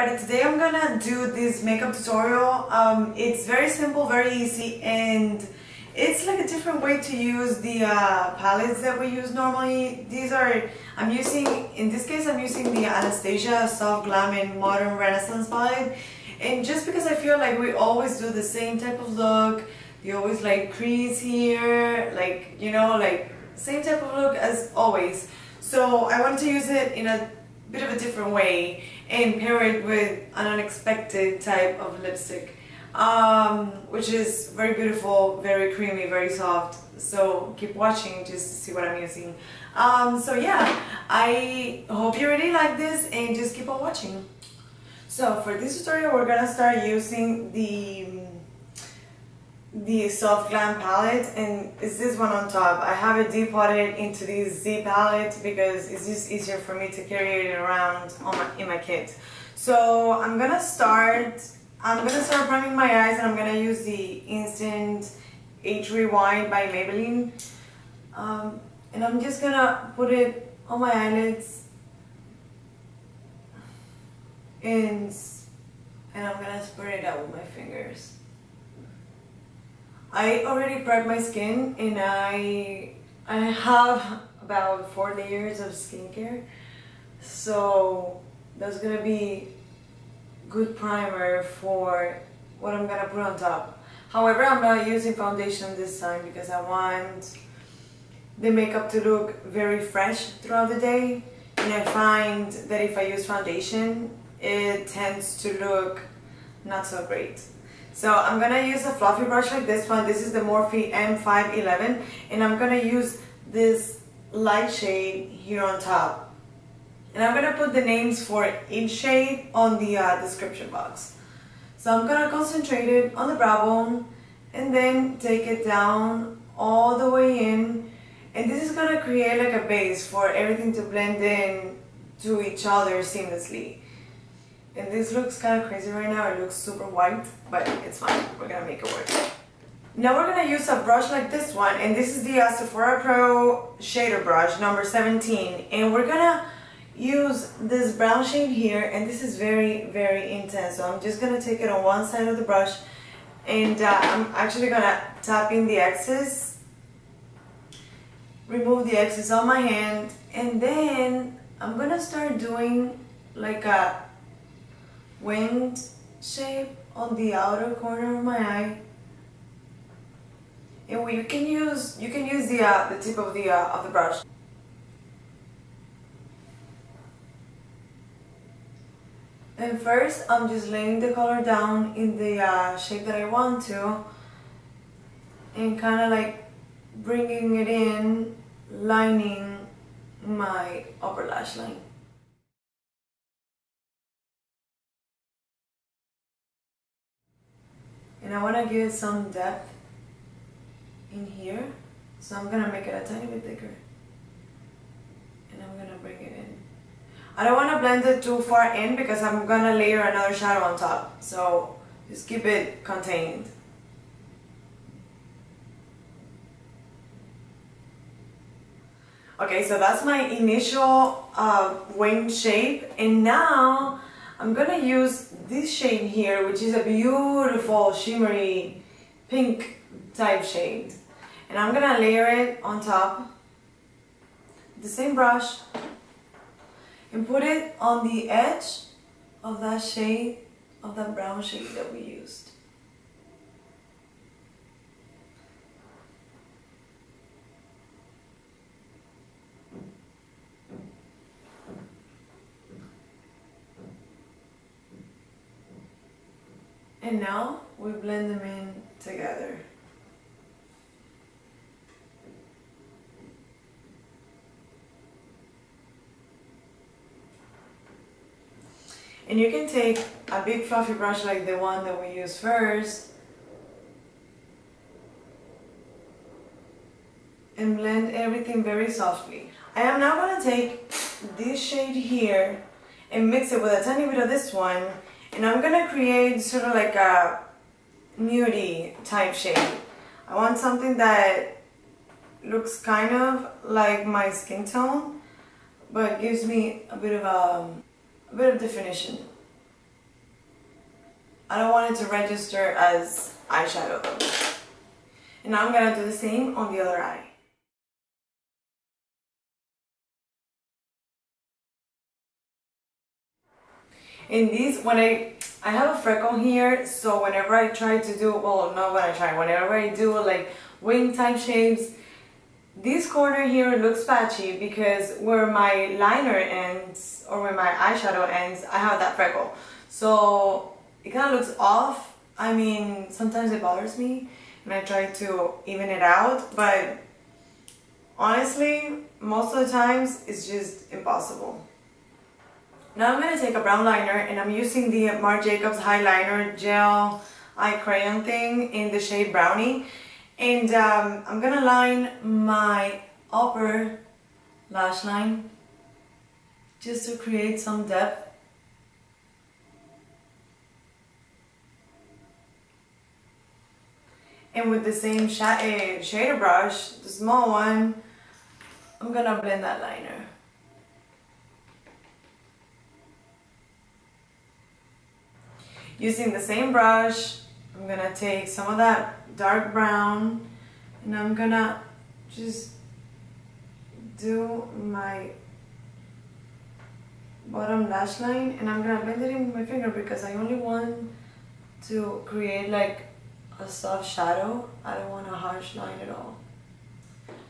everybody, today I'm gonna do this makeup tutorial. It's very simple, very easy, and it's like a different way to use the palettes that we use normally. In this case I'm using the Anastasia Soft Glam and Modern Renaissance palette, and just because I feel like we always do the same type of look, we always like crease here, like, you know, like same type of look as always. So I wanted to use it in a bit of a different way and pair it with an unexpected type of lipstick, which is very beautiful, very creamy, very soft. So keep watching just to see what I'm using. So yeah, I hope you really like this and just keep on watching. So for this tutorial we're gonna start using the Soft Glam palette, and it's this one on top. I have it depotted into this Z palette because it's just easier for me to carry it around in my kit. So I'm gonna start priming my eyes, and I'm gonna use the Instant Age Rewind by Maybelline, and I'm just gonna put it on my eyelids, and I'm gonna spread it out with my fingers. I already prepped my skin, and I have about 4 layers of skincare, so that's gonna be good primer for what I'm gonna put on top. However, I'm not using foundation this time because I want the makeup to look very fresh throughout the day, and I find that if I use foundation it tends to look not so great. So I'm gonna use a fluffy brush like this one. This is the Morphe M511, and I'm gonna use this light shade here on top. And I'm gonna put the names for each shade on the description box. So I'm gonna concentrate it on the brow bone, and then take it down all the way in. And this is gonna create like a base for everything to blend in to each other seamlessly. And this looks kind of crazy right now, it looks super white, but it's fine, we're gonna make it work. Now we're gonna use a brush like this one, and this is the Sephora Pro Shader Brush number 17, and we're gonna use this brown shade here, and this is very, very intense, so I'm just gonna take it on one side of the brush, and I'm actually gonna tap in the excess, remove the excess on my hand, and then I'm gonna start doing like a winged shape on the outer corner of my eye, and you can use the tip of the brush. And first, I'm just laying the color down in the shape that I want to, and kind of like bringing it in, lining my upper lash line. And I want to give it some depth in here, so I'm going to make it a tiny bit thicker, and I'm going to bring it in. I don't want to blend it too far in because I'm going to layer another shadow on top, so just keep it contained. Okay, so that's my initial winged shape, and now I'm going to use this shade here, which is a beautiful shimmery pink type shade. And I'm going to layer it on top, the same brush, and put it on the edge of that shade, of that brown shade that we used. And now we blend them in together. And you can take a big fluffy brush like the one that we used first and blend everything very softly. I am now going to take this shade here and mix it with a tiny bit of this one, and I'm going to create sort of like a nudie type shade. I want something that looks kind of like my skin tone, but gives me a bit of definition. I don't want it to register as eyeshadow though. And now I'm going to do the same on the other eye. In these, when I have a freckle here, so whenever I try to do, well, not when I try, whenever I do like wing type shapes, this corner here looks patchy because where my liner ends, or where my eyeshadow ends, I have that freckle. So it kind of looks off. I mean, sometimes it bothers me and I try to even it out, but honestly, most of the times it's just impossible. Now I'm going to take a brown liner and I'm using the Marc Jacobs Highliner Gel Eye Crayon thing in the shade Brownie. And I'm going to line my upper lash line just to create some depth. And with the same shader brush, the small one, I'm going to blend that liner. Using the same brush, I'm going to take some of that dark brown and I'm going to just do my bottom lash line and I'm going to blend it in with my finger because I only want to create like a soft shadow. I don't want a harsh line at all.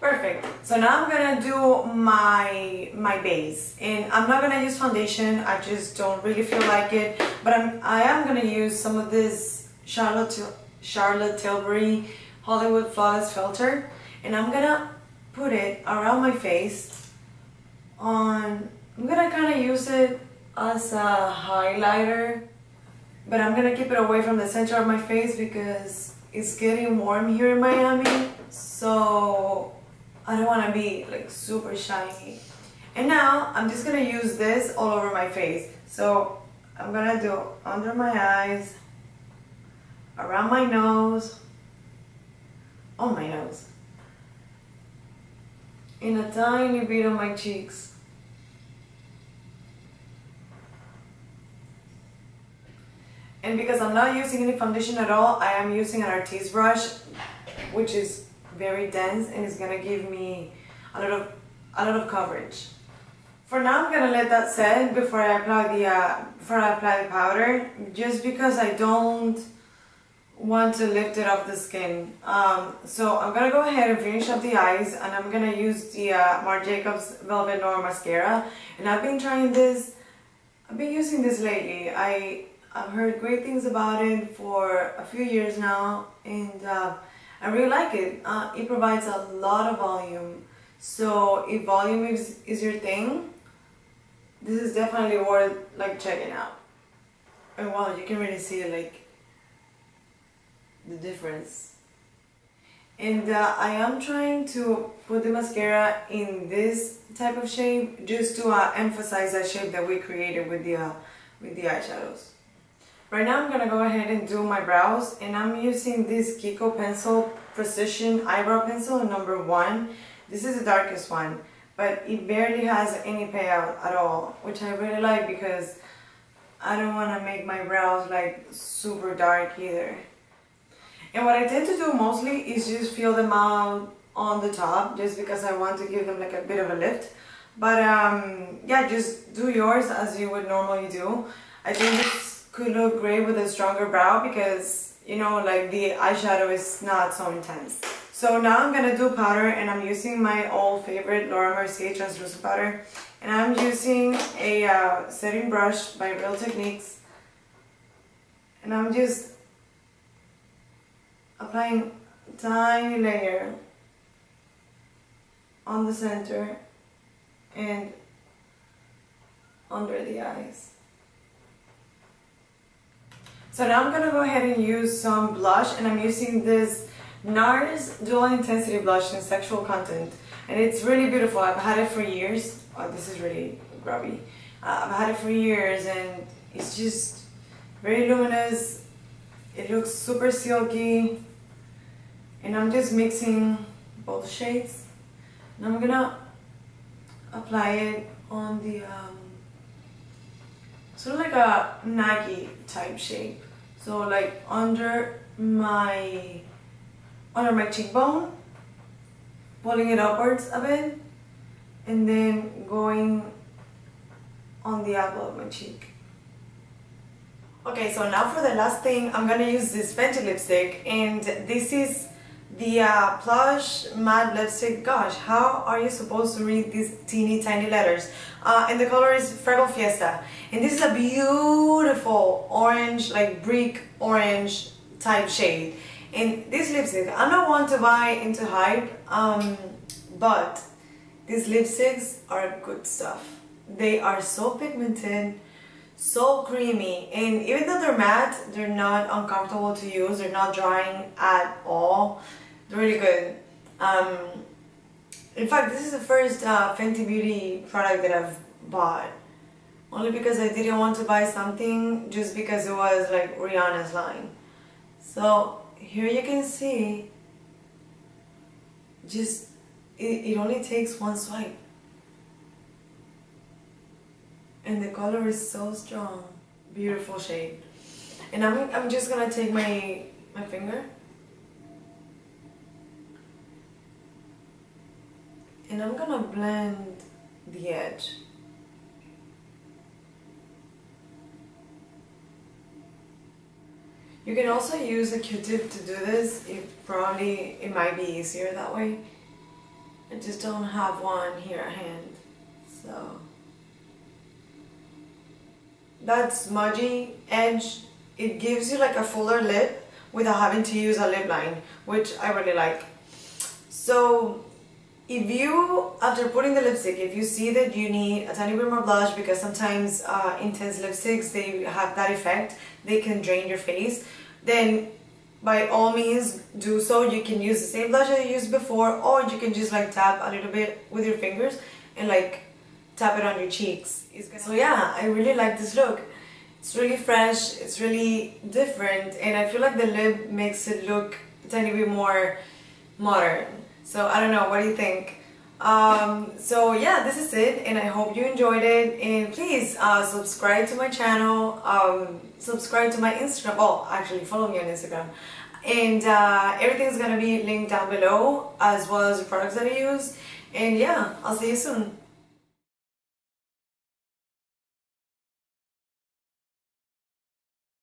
Perfect. So now I'm going to do my base, and I'm not going to use foundation. I just don't really feel like it, but I am going to use some of this Charlotte Tilbury Hollywood Flawless Filter, and I'm going to put it around my face. I'm going to kind of use it as a highlighter, but I'm going to keep it away from the center of my face because it's getting warm here in Miami, so I don't want to be like super shiny. And now I'm just going to use this all over my face. So I'm going to do under my eyes, around my nose, on my nose, and a tiny bit on my cheeks. And because I'm not using any foundation at all, I am using an Artis brush, which is very dense and is going to give me a lot of coverage. For now, I'm going to let that set before I apply the powder, just because I don't want to lift it off the skin. So I'm going to go ahead and finish up the eyes, and I'm going to use the Marc Jacobs Velvet Noir mascara. And I've been using this lately. I've heard great things about it for a few years now, and I really like it. It provides a lot of volume, so if volume is your thing, this is definitely worth like checking out. And wow, you can really see like the difference. And I am trying to put the mascara in this type of shape just to emphasize that shape that we created with the eyeshadows. Right now I'm going to go ahead and do my brows, and I'm using this Kiko Pencil Precision Eyebrow Pencil #1. This is the darkest one, but it barely has any payout at all, which I really like because I don't want to make my brows like super dark either. And what I tend to do mostly is just fill them out on the top, just because I want to give them like a bit of a lift. But yeah, just do yours as you would normally do. I think this could look great with a stronger brow because, you know, like the eyeshadow is not so intense. So now I'm going to do powder, and I'm using my old favorite Laura Mercier Translucent Powder, and I'm using a setting brush by Real Techniques, and I'm just applying a tiny layer on the center and under the eyes. So now I'm going to go ahead and use some blush, and I'm using this NARS Dual Intensity Blush in Sexual Content, and it's really beautiful. I've had it for years. Oh, this is really grubby. I've had it for years, and it's just very luminous. It looks super silky, and I'm just mixing both shades, and I'm going to apply it on the sort of like a naggy type shape. So like under my cheekbone, pulling it upwards a bit, and then going on the apple of my cheek. Okay, so now for the last thing, I'm gonna use this Fenty lipstick, and this is the Plush Matte Lipstick. Gosh, how are you supposed to read these teeny tiny letters? And the color is Freckle Fiesta, and this is a beautiful orange, like brick orange type shade. And this lipstick, I'm not one to buy into hype, but these lipsticks are good stuff. They are so pigmented, so creamy, and even though they're matte, they're not uncomfortable to use, they're not drying at all. They're really good. In fact, this is the first Fenty Beauty product that I've bought, only because I didn't want to buy something just because it was like Rihanna's line. So here you can see, just it only takes one swipe. And the color is so strong, beautiful shade. And I'm just gonna take my finger, and I'm gonna blend the edge. You can also use a Q-tip to do this. It might be easier that way. I just don't have one here at hand, so. That smudgy edge, it gives you like a fuller lip without having to use a lip line, which I really like. So if you, after putting the lipstick, if you see that you need a tiny bit more blush, because sometimes intense lipsticks, they have that effect, they can drain your face, then by all means do so. You can use the same blush that you used before, or you can just like tap a little bit with your fingers and like tap it on your cheeks. So yeah, I really like this look. It's really fresh, it's really different, and I feel like the lip makes it look a tiny bit more modern. So I don't know, what do you think? So yeah, this is it, and I hope you enjoyed it, and please subscribe to my channel, subscribe to my Instagram, well actually follow me on Instagram, and everything's gonna be linked down below, as well as the products that I use, and yeah, I'll see you soon.